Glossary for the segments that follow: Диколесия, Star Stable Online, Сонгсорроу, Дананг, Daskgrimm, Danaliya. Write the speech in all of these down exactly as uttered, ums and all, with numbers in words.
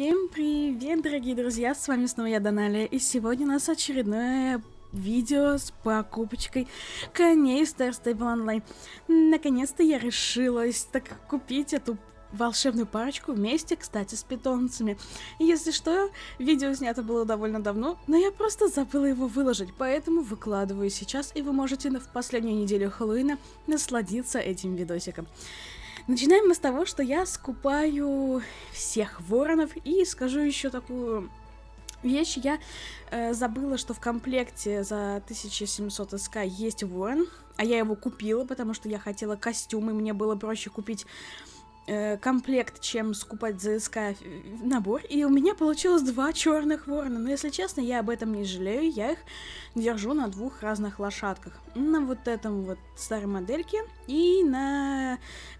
Всем привет, дорогие друзья, с вами снова я, Даналия, и сегодня у нас очередное видео с покупочкой коней Star Stable Online. Наконец-то я решилась так купить эту волшебную парочку вместе, кстати, с питомцами. Если что, видео снято было довольно давно, но я просто забыла его выложить, поэтому выкладываю сейчас, и вы можете в последнюю неделю Хэллоуина насладиться этим видосиком. Начинаем мы с того, что я скупаю всех воронов, и скажу еще такую вещь. Я э, забыла, что в комплекте за тысячу семьсот СК есть ворон, а я его купила, потому что я хотела костюм, и мне было проще купить э, комплект, чем скупать за СК набор. И у меня получилось два черных ворона, но если честно, я об этом не жалею, я их держу на двух разных лошадках. На вот этом вот старой модельке и на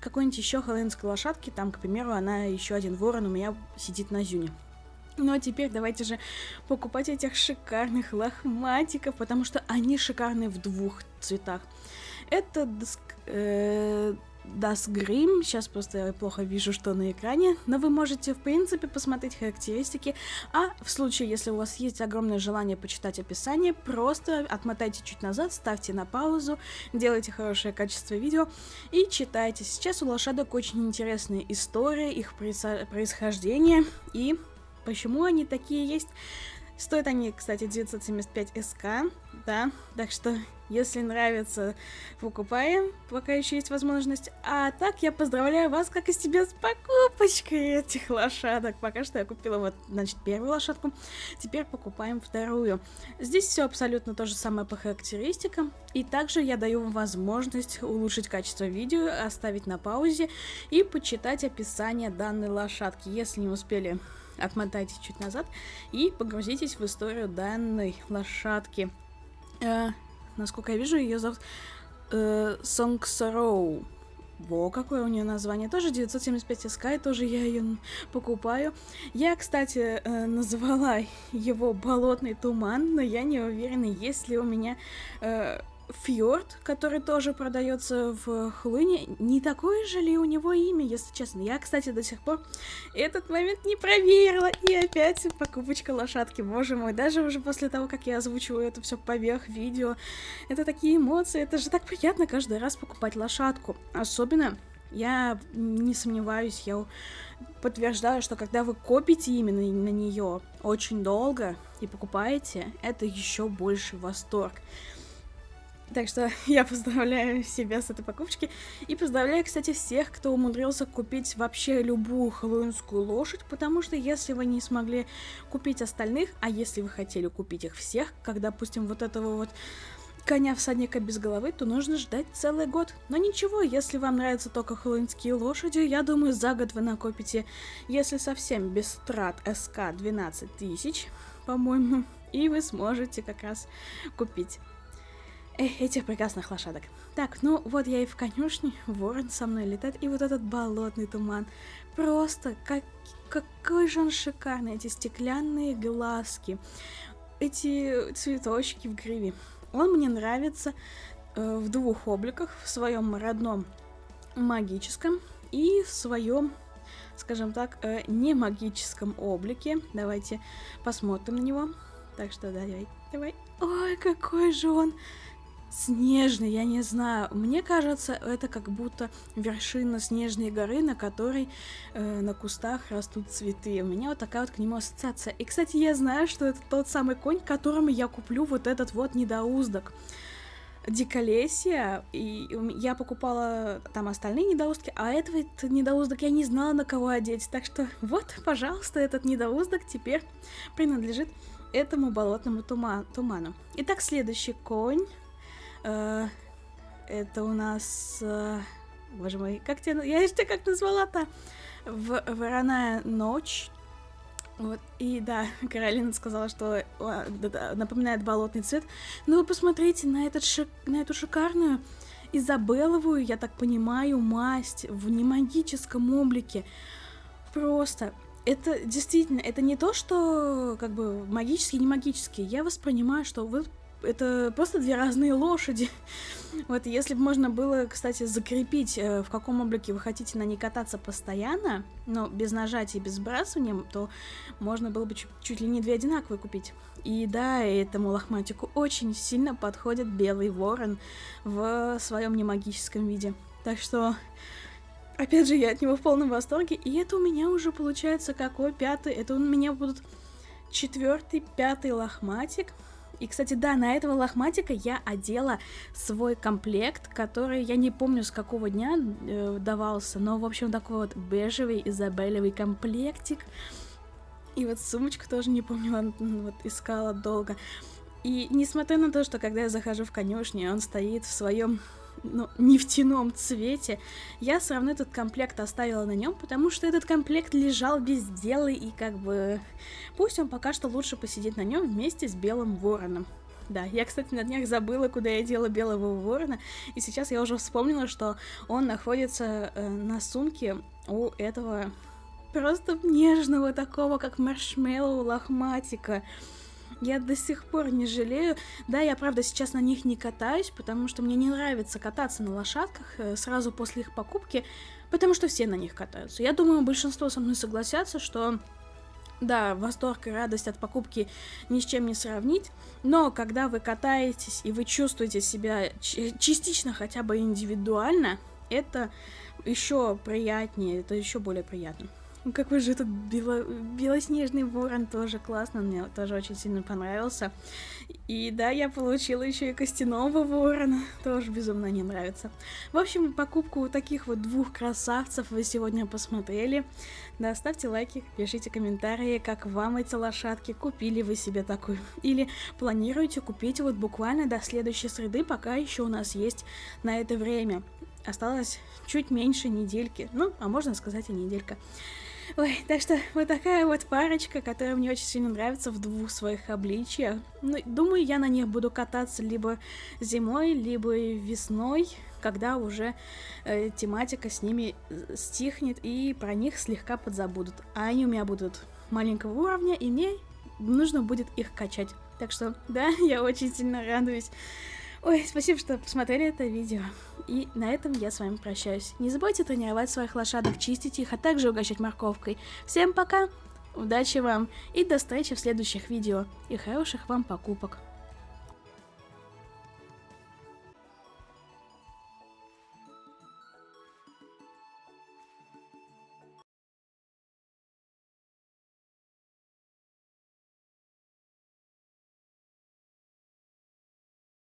какой-нибудь еще хэллоуинской лошадке, там, к примеру, она еще один ворон у меня сидит на зюне. Ну а теперь давайте же покупать этих шикарных лохматиков, потому что они шикарные в двух цветах. Это Daskgrimm, сейчас просто я плохо вижу, что на экране, но вы можете, в принципе, посмотреть характеристики, а в случае, если у вас есть огромное желание почитать описание, просто отмотайте чуть назад, ставьте на паузу, делайте хорошее качество видео и читайте. Сейчас у лошадок очень интересная история, их происхождение и почему они такие есть. Стоят они, кстати, девятьсот семьдесят пять СК, да, так что, если нравится, покупаем, пока еще есть возможность. А так, я поздравляю вас, как и тебя, с покупочкой этих лошадок. Пока что я купила, вот, значит, первую лошадку, теперь покупаем вторую. Здесь все абсолютно то же самое по характеристикам. И также я даю вам возможность улучшить качество видео, оставить на паузе и почитать описание данной лошадки, если не успели. Отмотайте чуть назад и погрузитесь в историю данной лошадки. Э, насколько я вижу, ее зовут э, Сонгсорроу. Во, какое у нее название. Тоже девятьсот семьдесят пять СК, и тоже я ее покупаю. Я, кстати, э, называла его Болотный туман, но я не уверена, есть ли у меня... Э, Фьорд, который тоже продается в Хэллоуине, не такое же ли у него имя, если честно. Я, кстати, до сих пор этот момент не проверила. И опять покупочка лошадки, боже мой. Даже уже после того, как я озвучиваю это все поверх видео, это такие эмоции. Это же так приятно каждый раз покупать лошадку. Особенно, я не сомневаюсь, я подтверждаю, что когда вы копите именно на нее очень долго и покупаете, это еще больше восторг. Так что я поздравляю себя с этой покупочки. И поздравляю, кстати, всех, кто умудрился купить вообще любую хэллоуинскую лошадь, потому что если вы не смогли купить остальных, а если вы хотели купить их всех, как, допустим, вот этого вот коня-всадника без головы, то нужно ждать целый год. Но ничего, если вам нравятся только хэллоуинские лошади, я думаю, за год вы накопите, если совсем без трат, СК двенадцать тысяч, по-моему, и вы сможете как раз купить этих прекрасных лошадок. Так, ну вот я и в конюшне, ворон со мной летает, и вот этот болотный туман. Просто как, какой же он шикарный, эти стеклянные глазки, эти цветочки в гриве. Он мне нравится э, в двух обликах, в своем родном магическом и в своем, скажем так, э, не магическом облике. Давайте посмотрим на него. Так что давай, давай. Ой, какой же он снежный, я не знаю. Мне кажется, это как будто вершина снежной горы, на которой э, на кустах растут цветы. У меня вот такая вот к нему ассоциация. И, кстати, я знаю, что это тот самый конь, которому я куплю вот этот вот недоуздок. Диколесия. И я покупала там остальные недоуздки, а этого этот недоуздок я не знала, на кого одеть. Так что вот, пожалуйста, этот недоуздок теперь принадлежит этому болотному туман, туману. Итак, следующий конь... Это у нас... Боже мой, как тебя... Я же тебя как назвала-то? Вороная ночь. Вот, и да, Каролина сказала, что напоминает болотный цвет. Но вы посмотрите на, этот шик... на эту шикарную изабелловую, я так понимаю, масть в немагическом облике. Просто... Это действительно... Это не то, что как бы магический, не магический. Я воспринимаю, что вы... это просто две разные лошади. Вот, если бы можно было, кстати, закрепить, в каком облике вы хотите на ней кататься постоянно, но без нажатия, без сбрасывания, то можно было бы чуть, чуть ли не две одинаковые купить. И да, этому лохматику очень сильно подходит белый ворон в своем немагическом виде. Так что, опять же, я от него в полном восторге. И это у меня уже получается какой пятый? Это у меня будут четвертый, пятый лохматик. И, кстати, да, на этого лохматика я одела свой комплект, который, я не помню, с какого дня э, давался, но, в общем, такой вот бежевый, изабелевый комплектик. И вот сумочку тоже, не помню, вот искала долго. И несмотря на то, что когда я захожу в конюшню, он стоит в своем, ну, нефтяном цвете, я все равно этот комплект оставила на нем, потому что этот комплект лежал без дела, и как бы пусть он пока что лучше посидит на нем вместе с белым вороном. Да, я, кстати, на днях забыла, куда я дела белого ворона, и сейчас я уже вспомнила, что он находится э, на сумке у этого просто нежного такого, как маршмеллоу лохматика. Я до сих пор не жалею. Да, я, правда, сейчас на них не катаюсь, потому что мне не нравится кататься на лошадках сразу после их покупки, потому что все на них катаются. Я думаю, большинство со мной согласятся, что, да, восторг и радость от покупки ни с чем не сравнить, но когда вы катаетесь и вы чувствуете себя частично хотя бы индивидуально, это еще приятнее, это еще более приятно. Какой же этот бело... белоснежный ворон, тоже классно, мне тоже очень сильно понравился. И да, я получила еще и костяного ворона, тоже безумно не нравится. В общем, покупку таких вот двух красавцев вы сегодня посмотрели. Да, ставьте лайки, пишите комментарии, как вам эти лошадки, купили вы себе такую. Или планируете купить вот буквально до следующей среды, пока еще у нас есть на это время. Осталось чуть меньше недельки, ну, а можно сказать и неделька. Ой, так что вот такая вот парочка, которая мне очень сильно нравится в двух своих обличиях. Ну, думаю, я на них буду кататься либо зимой, либо весной, когда уже э, тематика с ними стихнет и про них слегка подзабудут. А они у меня будут маленького уровня, и мне нужно будет их качать. Так что, да, я очень сильно радуюсь. Ой, спасибо, что посмотрели это видео. И на этом я с вами прощаюсь. Не забывайте тренировать своих лошадок, чистить их, а также угощать морковкой. Всем пока, удачи вам и до встречи в следующих видео. И хороших вам покупок.